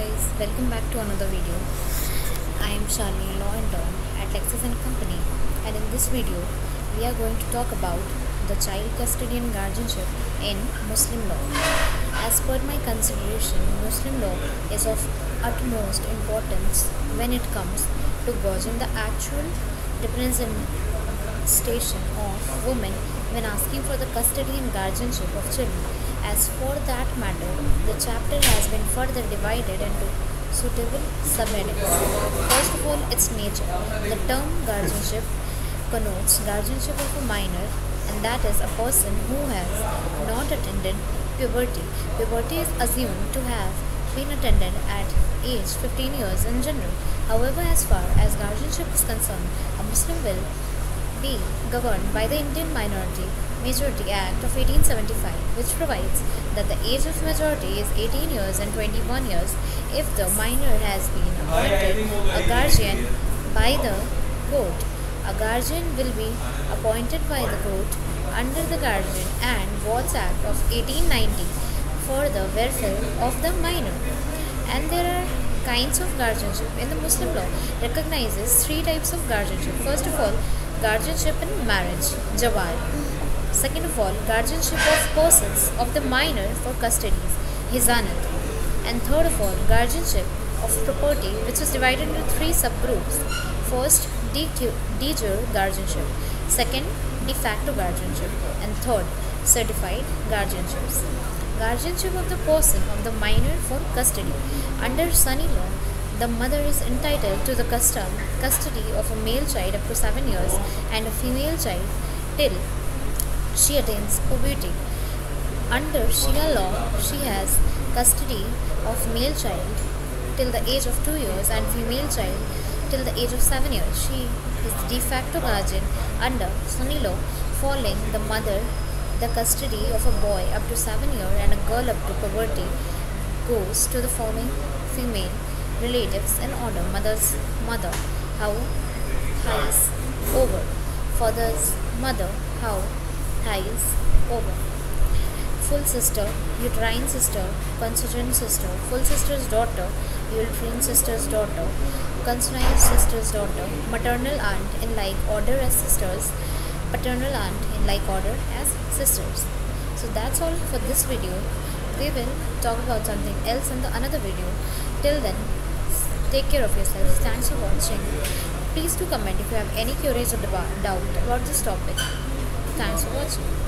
guys, welcome back to another video. I am Shalini Law and Term at Lexis and Company, and in this video we are going to talk about the child custody and guardianship in Muslim law. As per my consideration, Muslim law is of utmost importance when it comes to gauging the actual representation of women when asking for the custody and guardianship of children. As for that matter, the chapter has been further divided into suitable subheadings. First of all, its nature. The term guardianship connotes guardianship of a minor, and that is a person who has not attained puberty. Puberty is assumed to have been attained at age 15 years in general. However, as far as guardianship is concerned, a Muslim will be governed by the Indian Minority Majority Act of 1875, which provides that the age of majority is 18 years and 21 years if the minor has been appointed a guardian by the court. A guardian will be appointed by the court under the Guardian and Wards Act of 1890 for the welfare of the minor. And there are kinds of guardianship in the Muslim law. Recognizes three types of guardianship. First of all, guardianship in marriage, jawar. Second of all, guardianship of persons of the minor for custody, hizanat. And third of all, guardianship of property, which is divided into three subgroups. First, de jure guardianship. Second, de facto guardianship. And third, certified guardianships. Guardianship of the person of the minor for custody. Under Sunni law, the mother is entitled to the custody of a male child up to 7 years and a female child till she attains puberty. Under Shia law, she has custody of male child till the age of 2 years and female child till the age of 7 years. She is the de facto guardian under Sunni law, falling the mother the custody of a boy up to 7 years and a girl up to puberty goes to the following female relatives in order: mother's mother, how highs over; father's mother, how highs over; full sister, uterine sister, consanguine sister; full sister's daughter, uterine sister's daughter; consanguine sister's daughter; maternal aunt in like order as sisters; paternal aunt in like order as sisters. So that's all for this video. We will talk about something else in the another video. Till then, take care of yourselves. Thanks for watching. Please do comment if you have any queries or doubt about this topic. Thanks for watching.